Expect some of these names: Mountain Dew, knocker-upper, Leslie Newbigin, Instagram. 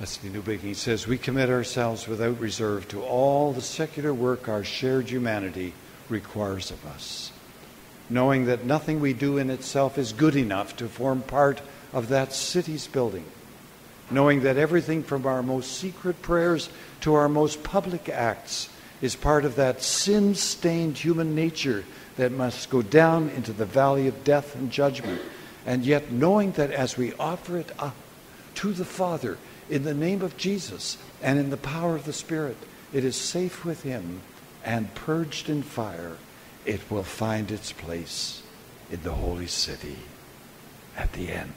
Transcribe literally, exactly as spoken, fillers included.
Leslie Newbigin says, "We commit ourselves without reserve to all the secular work our shared humanity requires of us, knowing that nothing we do in itself is good enough to form part of that city's building, knowing that everything from our most secret prayers to our most public acts is part of that sin-stained human nature that must go down into the valley of death and judgment, and yet knowing that as we offer it up to the Father in the name of Jesus and in the power of the Spirit, it is safe with Him and purged in fire, it will find its place in the holy city at the end."